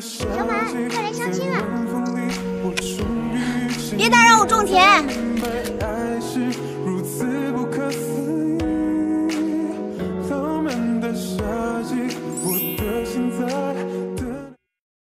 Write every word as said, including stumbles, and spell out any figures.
小满，快来相亲了！别打扰我种田。